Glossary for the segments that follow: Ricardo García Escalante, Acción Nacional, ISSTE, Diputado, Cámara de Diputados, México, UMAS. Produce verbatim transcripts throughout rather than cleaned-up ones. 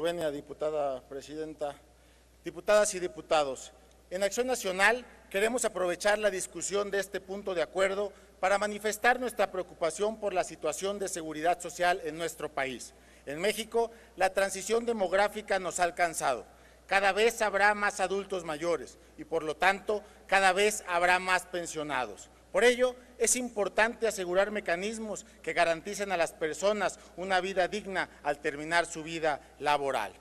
venia, diputada presidenta, diputadas y diputados. En Acción Nacional queremos aprovechar la discusión de este punto de acuerdo para manifestar nuestra preocupación por la situación de seguridad social en nuestro país. En México, la transición demográfica nos ha alcanzado. Cada vez habrá más adultos mayores y, por lo tanto, cada vez habrá más pensionados. Por ello, es importante asegurar mecanismos que garanticen a las personas una vida digna al terminar su vida laboral.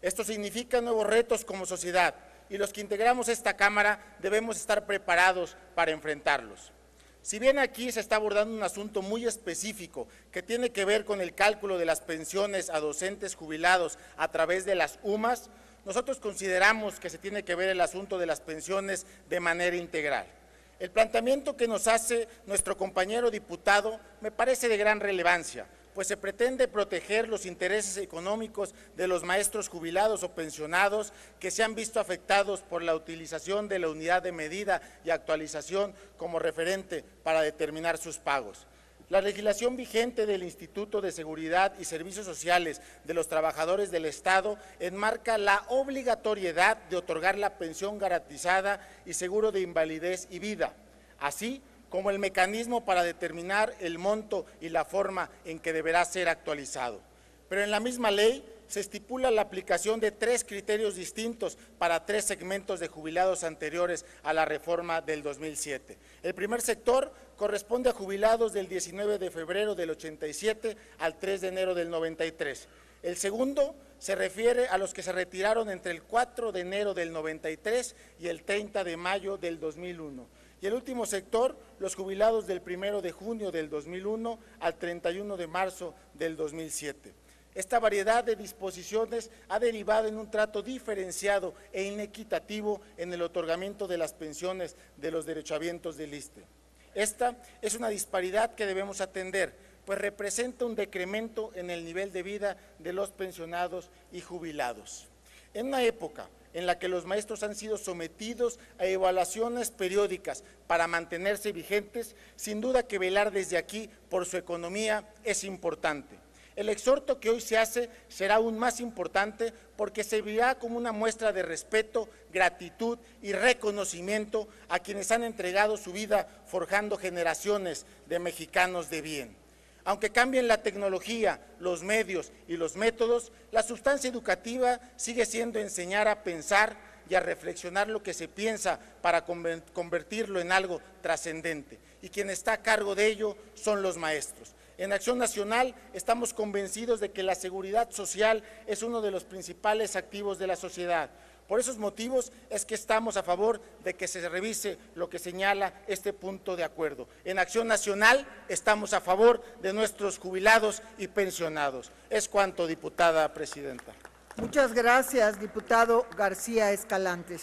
Esto significa nuevos retos como sociedad, y los que integramos esta Cámara debemos estar preparados para enfrentarlos. Si bien aquí se está abordando un asunto muy específico que tiene que ver con el cálculo de las pensiones a docentes jubilados a través de las U M A S, nosotros consideramos que se tiene que ver el asunto de las pensiones de manera integral. El planteamiento que nos hace nuestro compañero diputado me parece de gran relevancia, pues se pretende proteger los intereses económicos de los maestros jubilados o pensionados que se han visto afectados por la utilización de la unidad de medida y actualización como referente para determinar sus pagos. La legislación vigente del Instituto de Seguridad y Servicios Sociales de los Trabajadores del Estado enmarca la obligatoriedad de otorgar la pensión garantizada y seguro de invalidez y vida, así como el mecanismo para determinar el monto y la forma en que deberá ser actualizado. Pero en la misma ley se estipula la aplicación de tres criterios distintos para tres segmentos de jubilados anteriores a la reforma del dos mil siete. El primer sector corresponde a jubilados del diecinueve de febrero del ochenta y siete al tres de enero del noventa y tres. El segundo se refiere a los que se retiraron entre el cuatro de enero del noventa y tres y el treinta de mayo del dos mil uno. Y el último sector, los jubilados del primero de junio del dos mil uno al treinta y uno de marzo del dos mil siete. Esta variedad de disposiciones ha derivado en un trato diferenciado e inequitativo en el otorgamiento de las pensiones de los derechohabientes del ISSSTE. Esta es una disparidad que debemos atender, pues representa un decremento en el nivel de vida de los pensionados y jubilados. En una época en la que los maestros han sido sometidos a evaluaciones periódicas para mantenerse vigentes, sin duda que velar desde aquí por su economía es importante. El exhorto que hoy se hace será aún más importante porque servirá como una muestra de respeto, gratitud y reconocimiento a quienes han entregado su vida forjando generaciones de mexicanos de bien. Aunque cambien la tecnología, los medios y los métodos, la sustancia educativa sigue siendo enseñar a pensar y a reflexionar lo que se piensa para convertirlo en algo trascendente. Y quien está a cargo de ello son los maestros. En Acción Nacional estamos convencidos de que la seguridad social es uno de los principales activos de la sociedad. Por esos motivos es que estamos a favor de que se revise lo que señala este punto de acuerdo. En Acción Nacional estamos a favor de nuestros jubilados y pensionados. Es cuanto, diputada presidenta. Muchas gracias, diputado García Escalante.